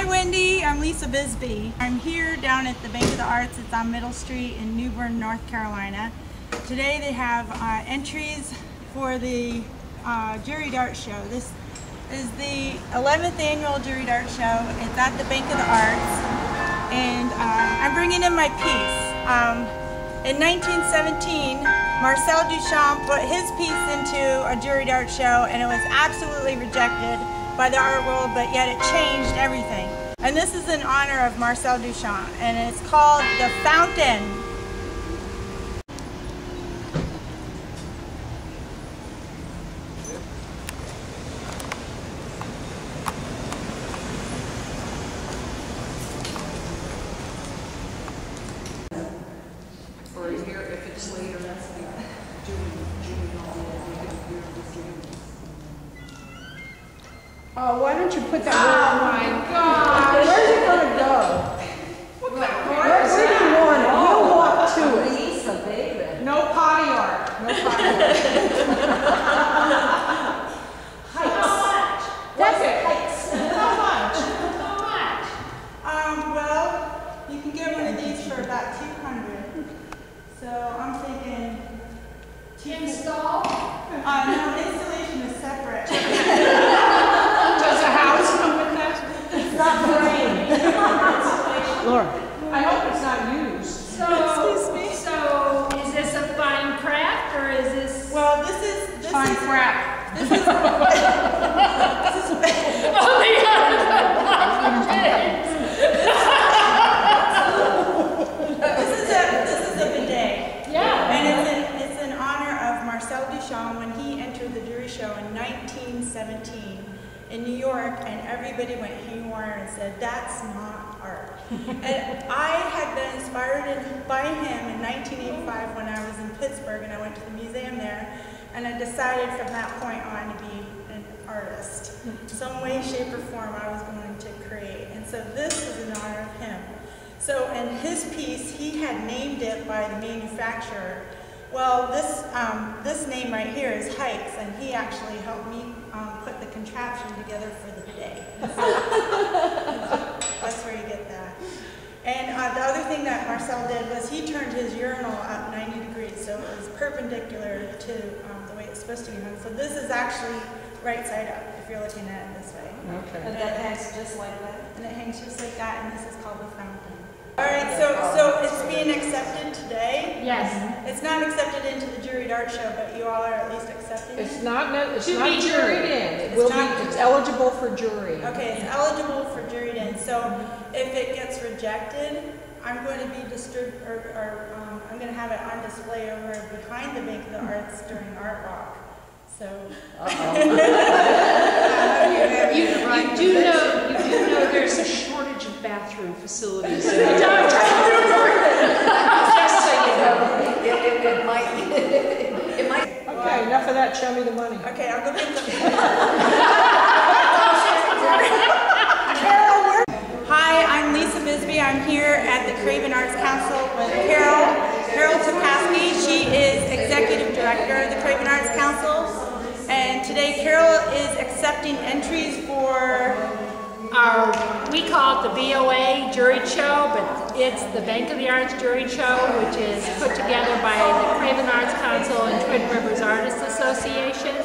Hi Wendy, I'm Lisa Bisbee. I'm here down at the Bank of the Arts. It's on Middle Street in New Bern, North Carolina. Today they have entries for the Jury Dart Show. This is the 11th annual Jury Dart Show. It's at the Bank of the Arts, and I'm bringing in my piece. In 1917, Marcel Duchamp put his piece into a Jury Dart Show, and it was absolutely rejected by the art world, but yet it changed everything. And this is in honor of Marcel Duchamp, and it's called The Fountain. Or here, if it's later, that's the June. Oh, why don't you put that word online? Oh my gosh! Where's it going to go? What kind of art is that? You want it? You want to it. Lisa, baby. No potty art. No potty art. Heitz. How much? That's it. Heitz. How much? How much? Well, you can get one of these for about $200. So I'm thinking... Install? No, installation is separate. Laura. I hope it's not used. Excuse me. So, is this a fine craft or is this? Well, this is fine craft. This is. Oh my God! This is a bidet. Yeah. And it's in honor of Marcel Duchamp when he entered the Jury Show in 1917. In New York, and everybody went haywire and said, "That's not art." And I had been inspired by him in 1985 when I was in Pittsburgh, and I went to the museum there, and I decided from that point on to be an artist. Some way, shape, or form I was going to create. And so this is in honor of him. So in his piece, he had named it by the manufacturer. Well, this name right here is Heitz, and he actually helped me put the contraption together for the bidet. That's where you get that. And the other thing that Marcel did was he turned his urinal up 90 degrees, so it was perpendicular to the way it's supposed to be hung. So this is actually right side up, if you're looking at it this way. Okay. And that hangs just like that. And it hangs just like that, and this is called the fountain. All right, so it's being accepted today. Yes. It's not accepted into the Juried Art Show, but you all are at least accepted. It's not. It's to not be juried in. It's eligible for jury. Okay, it's eligible for juried in. So if it gets rejected, I'm going to be I'm going to have it on display over behind the Bank of the Arts during Art Walk. So. You do know there's a shortage of bathroom facilities in the Okay, enough of that. Show me the money. Okay, I'll go pick up. Hi, I'm Lisa Bisbee. I'm here at the Craven Arts Council with Carol Topaski. She is Executive Director of the Craven Arts Council. And today Carol is accepting entries for our, we call it the BOA Jury Show, but it's the Bank of the Arts Jury Show, which is put together by the Craven Arts Council and Twin Rivers Artists Association.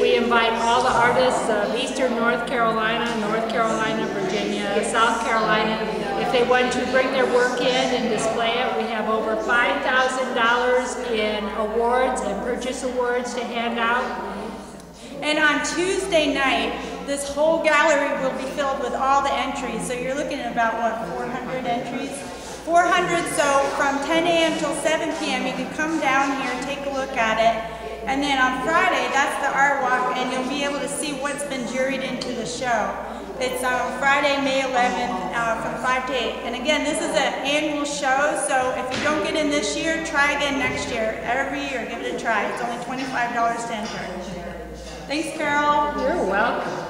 We invite all the artists of Eastern North Carolina, Virginia, South Carolina. If they want to bring their work in and display it, we have over $5,000 in awards and purchase awards to hand out. And on Tuesday night, this whole gallery will be filled with all the entries. So you're looking at about, what, 400 entries? 400, so from 10 a.m. till 7 p.m. you can come down here, take a look at it. And then on Friday, that's the art walk, and you'll be able to see what's been juried into the show. It's on Friday, May 11th from 5 to 8. And again, this is an annual show, so if you don't get in this year, try again next year. Every year, give it a try. It's only $25 to enter. Thanks, Carol. You're welcome.